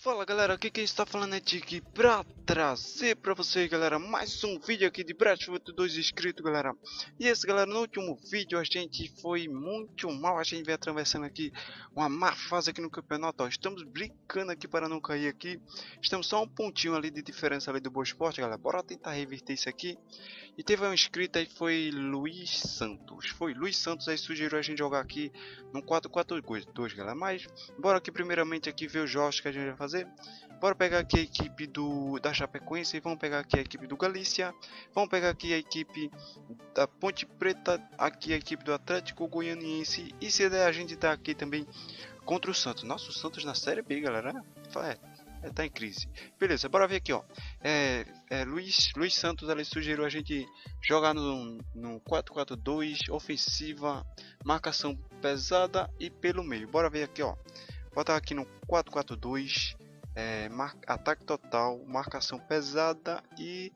Fala galera, aqui quem está falando é Tiki pra trazer pra vocês, galera, mais um vídeo aqui de Brasfoot 2 inscritos, galera. E esse, galera, no último vídeo a gente foi muito mal, a gente vem atravessando aqui uma má fase aqui no campeonato, ó. Estamos brincando aqui para não cair aqui, estamos só um pontinho ali de diferença ali do Boa Esporte, galera. Bora tentar reverter isso aqui. E teve um inscrito aí, foi Luiz Santos aí, sugeriu a gente jogar aqui no 4-4-2, galera. Mas bora aqui primeiramente aqui ver os jogos que a gente vai fazer. Bora pegar aqui a equipe da Chapecoense, vamos pegar aqui a equipe do Galícia, vamos pegar aqui a equipe da Ponte Preta, aqui a equipe do Atlético Goianiense, e se der a gente tá aqui também contra o Santos. Nossa, o Santos na Série B, galera, tá em crise. Beleza, bora ver aqui, ó. Luiz Santos ali sugeriu a gente jogar no 4-4-2, ofensiva, marcação pesada e pelo meio. Bora ver aqui, ó. Botar aqui no 4-4-2, ataque total, marcação pesada e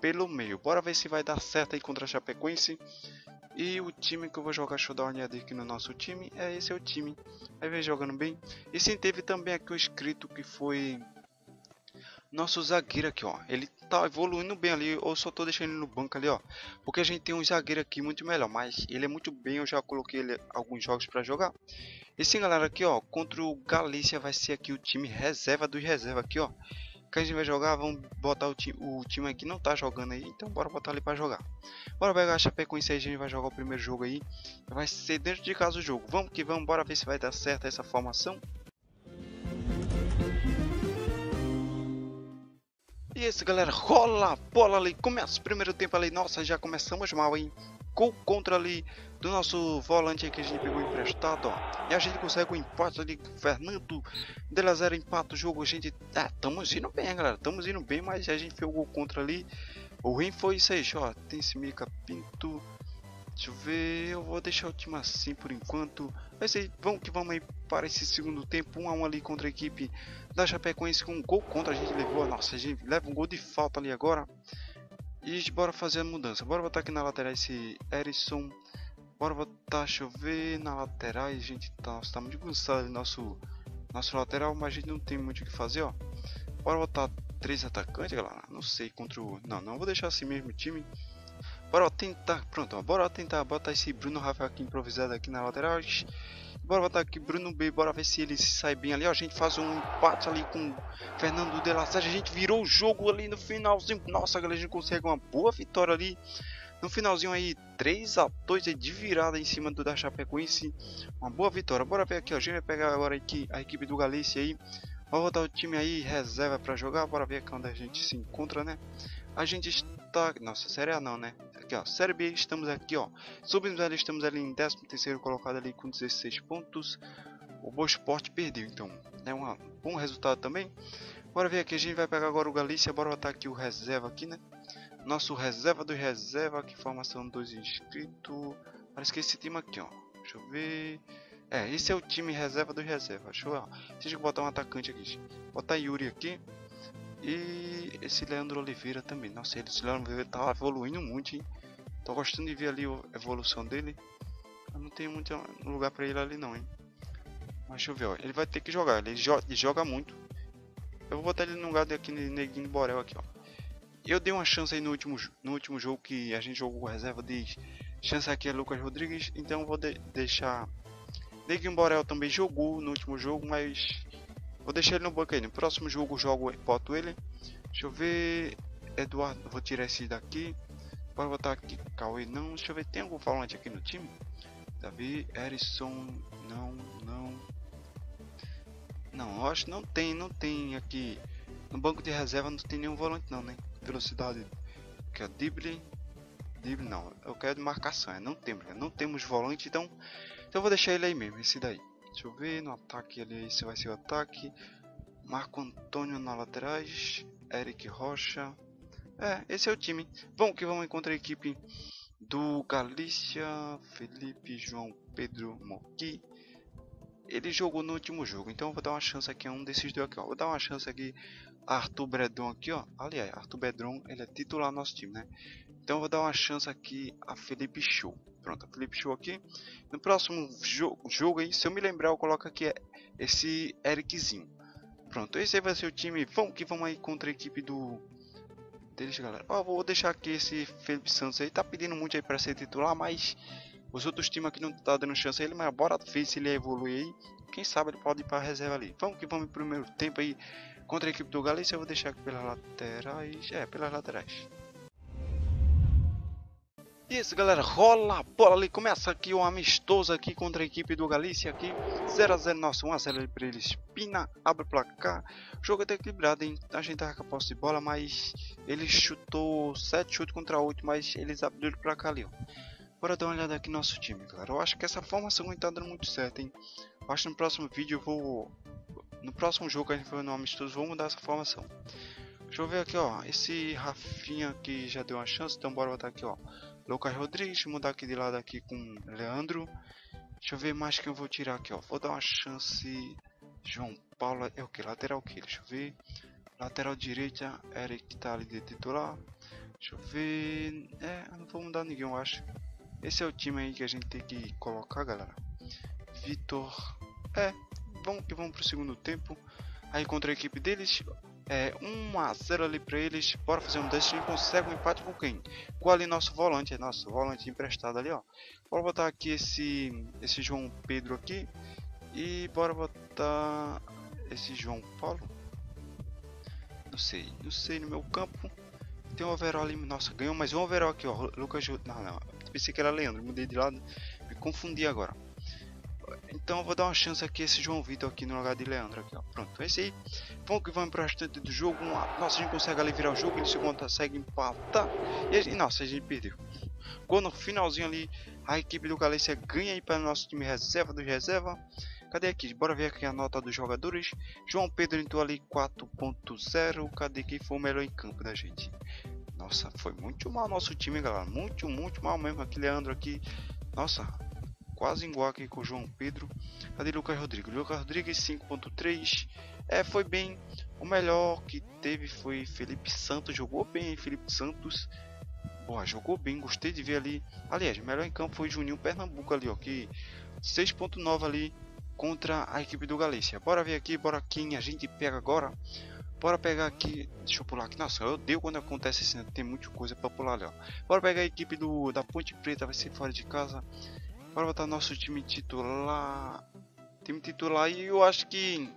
pelo meio. Bora ver se vai dar certo aí contra a Chapecoense. E o time que eu vou jogar, deixa eu dar uma olhada aqui no nosso time. Esse é o time, aí vem jogando bem. E sim, teve também aqui um inscrito que foi nosso zagueiro aqui, ó. Ele tá evoluindo bem ali, ou só tô deixando ele no banco ali, ó, porque a gente tem um zagueiro aqui muito melhor, mas ele é muito bem, eu já coloquei ele alguns jogos para jogar. E sim, galera, aqui, ó, contra o Galícia vai ser aqui o time reserva dos reserva aqui, ó, que a gente vai jogar. Vamos botar o time aqui não tá jogando aí, então bora botar ele para jogar. Bora pegar a Chapecoense aí, a gente vai jogar o primeiro jogo aí, vai ser dentro de casa o jogo. Vamos que vamos, bora ver se vai dar certo essa formação. E esse, galera, rola a bola ali, começa o primeiro tempo ali. Nossa, já começamos mal, hein? Gol contra ali do nosso volante que a gente pegou emprestado, ó. E a gente consegue o empate ali, Fernando de la Zero empata o jogo. A gente, estamos indo bem, galera, estamos indo bem, mas a gente fez o gol contra ali. O ruim foi isso aí, ó. Tem esse Mica Pinto. Deixa eu ver, eu vou deixar o time assim por enquanto. Mas aí, vamos que vamos aí para esse segundo tempo. 1-1 ali contra a equipe da Chapecoense, com um gol contra a gente levou. Nossa, a gente leva um gol de falta ali agora. E bora fazer a mudança. Bora botar aqui na lateral esse Erisson. Bora botar, deixa eu ver, na lateral. A gente tá muito cansado nosso lateral, mas a gente não tem muito o que fazer, ó. Bora botar 3 atacantes, galera. Não sei, contra o... Não vou deixar assim mesmo o time. Bora tentar, pronto, ó, bora tentar botar esse Bruno Rafael aqui improvisado aqui na lateral. Bora botar aqui Bruno B, bora ver se ele sai bem ali, ó. A gente faz um empate ali com Fernando de la Sage. A gente virou o jogo ali no finalzinho. Nossa, galera, a gente consegue uma boa vitória ali no finalzinho aí, 3-2 de virada em cima do da Chapecoense. Uma boa vitória. Bora ver aqui, ó, a gente vai pegar agora aqui a equipe do Galícia aí. Vamos botar o time aí, reserva pra jogar. Bora ver aqui onde a gente se encontra, né? A gente está... Nossa, Série A não, né? Aqui, ó, Série B, estamos aqui, ó. Subimos ali, estamos ali em 13º colocado ali com 16 pontos. O Boa Esporte perdeu, então é um bom resultado também. Bora ver aqui, a gente vai pegar agora o Galícia. Bora botar aqui o reserva aqui, né? Nosso reserva do reserva aqui, formação 2 inscritos. Parece que esse time aqui, ó. Deixa eu ver... esse é o time reserva do reserva. Deixa eu botar um atacante aqui. Botar Yuri aqui. E esse Leandro Oliveira também. Nossa, esse Leandro Oliveira tá evoluindo muito, hein? Tô gostando de ver ali a evolução dele. Eu não tenho muito lugar pra ele ali não, hein? Mas deixa eu ver, ó. Ele vai ter que jogar. Ele joga muito. Eu vou botar ele no lugar daqui, Neguinho Borel aqui, ó. Eu dei uma chance aí no último jogo que a gente jogou reserva de chance aqui é Lucas Rodrigues. Então eu vou deixar... Neguinho Borel também jogou no último jogo, mas vou deixar ele no banco aí. No próximo jogo eu boto ele. Deixa eu ver, Eduardo, vou tirar esse daqui. Bora botar aqui, Cauê não, deixa eu ver, tem algum falante aqui no time? Davi, Erisson, não, eu acho que não tem aqui. No banco de reserva não tem nenhum volante não, né? Velocidade, que é Dible não, eu quero de marcação, não temos volante, então eu vou deixar ele aí mesmo, esse daí. Deixa eu ver, no ataque ali, esse vai ser o ataque. Marco Antônio na laterais, Eric Rocha. Esse é o time. Vamos que vamos encontrar a equipe do Galícia, Felipe, João, Pedro, Moqui. Ele jogou no último jogo, então eu vou dar uma chance aqui a um desses dois aqui, ó. Vou dar uma chance aqui Arthur Bredon aqui, ó. Aliás, Arthur Bredon, ele é titular do nosso time, né? Então eu vou dar uma chance aqui a Felipe Show. Pronto, a Felipe Show aqui. No próximo jogo aí, se eu me lembrar, eu coloco aqui esse Ericzinho. Pronto, esse aí vai ser o time. Vamos que vamos aí contra a equipe do... deles, galera. Ó, vou deixar aqui esse Felipe Santos aí. Tá pedindo muito aí pra ser titular, mas... os outros times aqui não tá dando chance a ele, mas bora ver se ele evoluir aí. Quem sabe ele pode ir pra reserva ali. Vamos que vamos pro primeiro tempo aí contra a equipe do Galícia. Eu vou deixar aqui pelas laterais. É, pelas laterais. E isso, galera, rola a bola ali, começa aqui um amistoso aqui contra a equipe do Galícia aqui, 0 a 0, nossa, 1 a 0 para eles. Pina, abre o placar, o jogo até equilibrado, hein, a gente tava com a posse de bola, mas ele chutou 7 chutes contra 8, mas eles abriram o placar ali, ó. Bora dar uma olhada aqui no nosso time, galera, eu acho que essa formação não tá dando muito certo, hein, eu acho que no próximo vídeo eu vou, no próximo jogo que a gente for no amistoso, vou mudar essa formação. Deixa eu ver aqui, ó, esse Rafinha aqui já deu uma chance, então bora botar aqui, ó, Lucas Rodrigues, mudar aqui de lado aqui com Leandro. Deixa eu ver mais que eu vou tirar aqui, ó, vou dar uma chance, João Paulo, é o que? Lateral o que? Deixa eu ver, lateral direita, Eric tá ali de titular. Deixa eu ver, é, não vou mudar ninguém, eu acho. Esse é o time aí que a gente tem que colocar, galera. Vitor, é, vamos que vamos pro segundo tempo. Aí contra a equipe deles, é 1 a 0 ali pra eles. Bora fazer um teste, a gente consegue um empate com quem? Com ali nosso volante emprestado ali, ó. Bora botar aqui esse João Pedro aqui. E bora botar esse João Paulo. Não sei no meu campo. Tem um overall ali, nossa, ganhou mais um overall aqui, ó. Lucas, não, pensei que era Leandro, mudei de lado, me confundi agora. Então eu vou dar uma chance aqui a esse João Vitor aqui no lugar de Leandro aqui, ó. Pronto, é isso aí. Vamos que vamos pro restante do jogo. Nossa, a gente consegue ali virar o jogo, ele se consegue empatar. E a gente, nossa, a gente perdeu. Quando no finalzinho ali, a equipe do Galícia ganha aí para o nosso time reserva dos reserva. Cadê aqui? Bora ver aqui a nota dos jogadores. João Pedro entrou ali 4.0. Cadê quem foi o melhor em campo da gente? Nossa, foi muito mal nosso time, galera. Muito mal mesmo aqui, Leandro aqui. Nossa, quase igual aqui com o João Pedro. Cadê Lucas Rodrigues? Lucas Rodrigues 5.3. É, foi bem. O melhor que teve foi Felipe Santos. Jogou bem, hein, Felipe Santos. Boa, jogou bem. Gostei de ver ali. Aliás, o melhor em campo foi Juninho Pernambuco ali, ó. Que 6.9 ali contra a equipe do Galícia. Bora ver aqui, bora quem a gente pega agora. Bora pegar aqui, deixa eu pular aqui, nossa, eu odeio quando acontece assim, tem muita coisa pra pular ali, ó. Bora pegar a equipe da Ponte Preta, vai ser fora de casa. Bora botar nosso time titular. Time titular, e eu acho que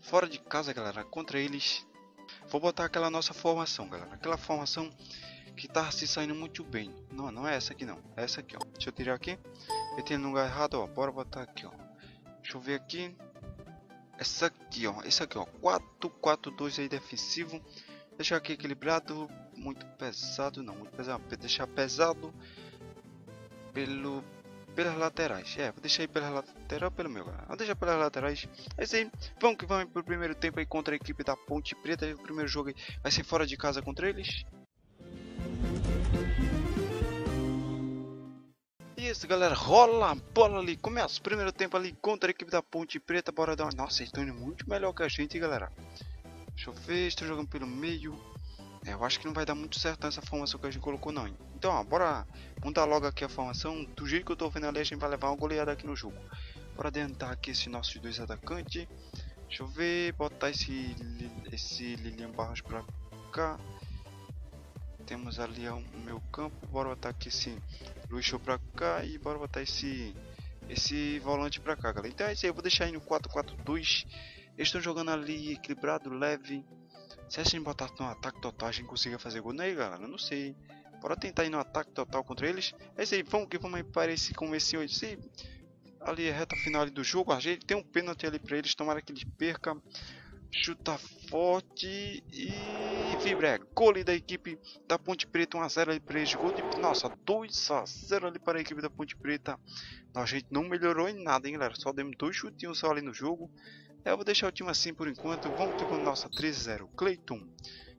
fora de casa, galera, contra eles, vou botar aquela nossa formação, galera. Aquela formação que tá se saindo muito bem. Não, não é essa aqui não, é essa aqui, ó. Deixa eu tirar aqui. Eu tenho no lugar errado, ó. Bora botar aqui, ó. Deixa eu ver aqui. Essa aqui, ó. Esse aqui, ó. 4-4-2 aí defensivo. Deixar aqui equilibrado. Muito pesado, não. Muito pesado. Deixar pesado. Pelas laterais, é, vou deixar aí pelas laterais, pelo meu, galera, vou deixar pelas laterais, é isso aí, vamos que vamos pro primeiro tempo aí contra a equipe da Ponte Preta, o primeiro jogo aí vai ser fora de casa contra eles. E isso, galera, rola a bola ali, começa o primeiro tempo ali contra a equipe da Ponte Preta, bora dar uma, nossa, eles estão indo muito melhor que a gente, galera, deixa eu ver, estou jogando pelo meio. Eu acho que não vai dar muito certo essa formação que a gente colocou não, hein? Então ó, bora montar logo aqui a formação, do jeito que eu tô vendo ali a gente vai levar uma goleada aqui no jogo. Bora adiantar aqui esses nossos dois atacantes, deixa eu ver, botar esse Lilian Barros pra cá. Temos ali o meu campo, bora botar aqui esse Luiz Show pra cá e bora botar esse volante pra cá, galera. Então é isso aí, eu vou deixar aí no 4-4-2, eles estão jogando ali equilibrado, leve. Se a gente botar no ataque total, a gente consiga fazer gol, né, galera? Não sei. Bora tentar ir no ataque total contra eles. É isso aí, vamos que vamos aí para esse comecinho. Esse, ali é a reta final ali do jogo. A gente tem um pênalti ali para eles. Tomara que eles percam. Chuta forte e vibra. Gol ali da equipe da Ponte Preta. 1 a 0 ali para eles. Gol de... Nossa, 2 a 0 ali para a equipe da Ponte Preta. A gente não melhorou em nada, hein, galera? Só demos 2 chutinhos só ali no jogo. Eu vou deixar o time assim por enquanto. Vamos ter com nossa 3 a 0. Cleiton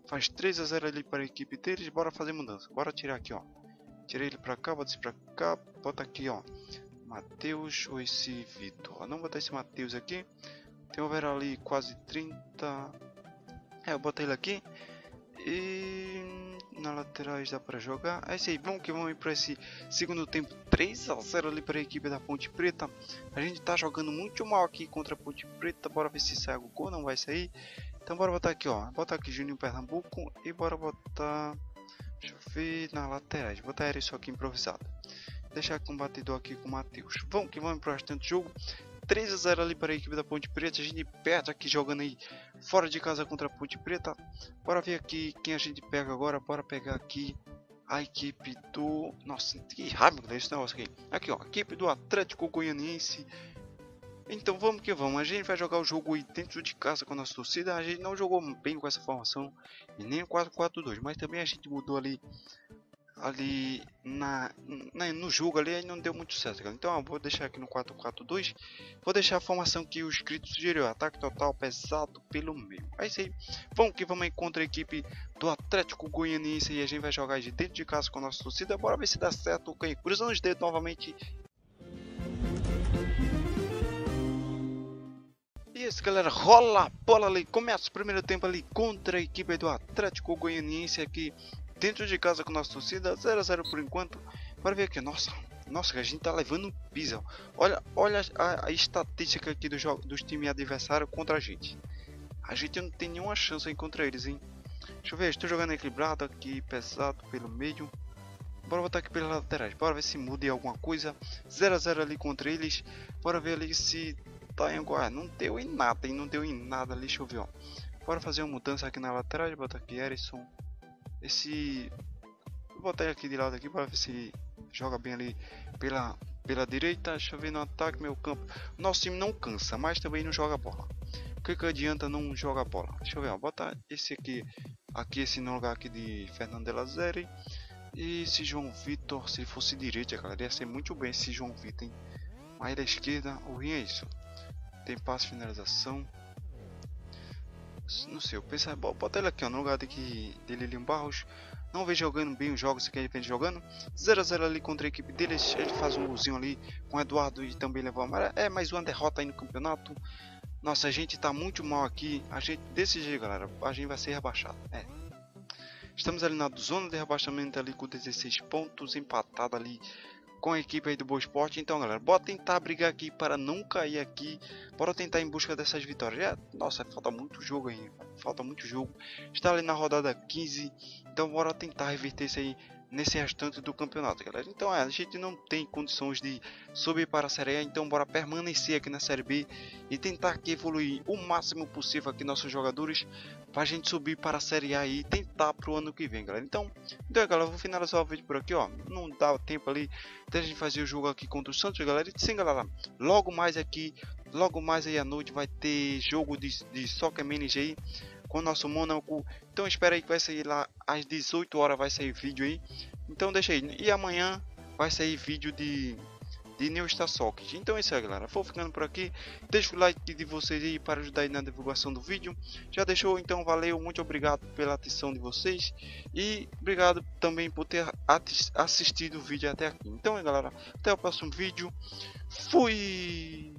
faz 3 a 0 ali para a equipe deles. Bora fazer mudança. Bora tirar aqui, ó. Tirei ele para cá, bota esse para cá. Bota aqui, ó. Matheus ou esse Vitor. Não botar esse Matheus aqui. Tem o overall ali quase 30. É, eu botei ele aqui. E Na laterais dá para jogar. É isso aí, vamos que vamos ir para esse segundo tempo. 3-0 ali para a equipe da Ponte Preta. A gente tá jogando muito mal aqui contra a Ponte Preta. Bora ver se sai o gol, não vai sair. Então bora botar aqui, ó. Botar aqui Juninho Pernambuco e bora botar... Deixa eu ver na laterais. Vou botar isso aqui improvisado. Deixar com o batedor aqui com o Matheus. Vamos que vamos para o restante do jogo. 3-0 ali para a equipe da Ponte Preta. A gente perde aqui jogando aí fora de casa contra a Ponte Preta. Bora ver aqui quem a gente pega agora. Bora pegar aqui a equipe do... Nossa, que raiva que é esse negócio aqui. Aqui ó, a equipe do Atlético Goianiense. Então vamos que vamos. A gente vai jogar o jogo aí dentro de casa com a nossa torcida. A gente não jogou bem com essa formação e nem o 4-4-2. Mas também a gente mudou ali no jogo ali, aí não deu muito certo, galera. Então eu vou deixar aqui no 4-4-2, vou deixar a formação que o inscrito sugeriu, ataque total pesado pelo meio. É isso aí, vamos que vamos contra a equipe do Atlético Goianiense e a gente vai jogar de dentro de casa com a nossa torcida. Bora ver se dá certo, ok? Cruzando os dedos novamente. Isso, galera, rola a bola ali, começa o primeiro tempo ali contra a equipe do Atlético Goianiense aqui dentro de casa com nossa torcida. 0-0 por enquanto. Bora ver aqui, nossa, a gente tá levando pisa. Olha a estatística aqui do jogo, dos times adversários contra a gente. A gente não tem nenhuma chance contra eles, hein. Deixa eu ver, estou jogando equilibrado aqui, pesado pelo meio. Bora botar aqui pelas laterais, bora ver se muda alguma coisa. 0-0 ali contra eles. Bora ver ali se tá em agora. Não deu em nada, hein, não deu em nada ali, deixa eu ver, ó. Bora fazer uma mudança aqui na lateral, bota aqui Erisson. Vou botar ele aqui de lado aqui para ver se ele joga bem ali pela direita. Deixa eu ver no ataque, meu campo. Nosso time não cansa, mas também não joga bola. O que adianta não jogar bola? Deixa eu ver, ó. Bota esse aqui esse no lugar aqui de Fernando Delazeri. E esse João Vitor, se ele fosse direita, galera, ia ser muito bem esse João Vitor, hein? Mas da esquerda, o ruim é isso. Tem passe, finalização. Não sei, eu pensei, bota ele aqui ó, no lugar dele Lilinho Barros. Não vem jogando bem os jogos que ele vem jogando. 0-0 ali contra a equipe dele. Ele faz um golzinho ali com o Eduardo e também levou a amarela. É mais uma derrota aí no campeonato. Nossa, a gente tá muito mal aqui. A gente, desse jeito galera, a gente vai ser rebaixado. É. Estamos ali na zona de rebaixamento ali com 16 pontos. Empatado ali com a equipe aí do Boa Esporte. Então galera, bora tentar brigar aqui para não cair aqui, bora tentar em busca dessas vitórias. Nossa, falta muito jogo aí, falta muito jogo, está ali na rodada 15, então bora tentar reverter isso aí nesse restante do campeonato, galera. Então a gente não tem condições de subir para a Série A, então bora permanecer aqui na Série B e tentar aqui evoluir o máximo possível aqui nossos jogadores para a gente subir para a Série A e tentar pro ano que vem, galera. Então galera, eu vou finalizar o vídeo por aqui, ó. Não dá tempo ali até a gente fazer o jogo aqui contra o Santos, galera. E sim, galera, logo mais aí à noite vai ter jogo de Soccer Manager aí com o nosso Monaco. Então espera aí que vai sair lá às 18 horas vai sair vídeo aí. Então deixa aí. E amanhã vai sair vídeo de New Star Socket. Então é isso aí galera. Vou ficando por aqui. Deixa o like de vocês aí para ajudar aí na divulgação do vídeo. Já deixou? Então valeu. Muito obrigado pela atenção de vocês. E obrigado também por ter assistido o vídeo até aqui. Então é galera. Até o próximo vídeo. Fui!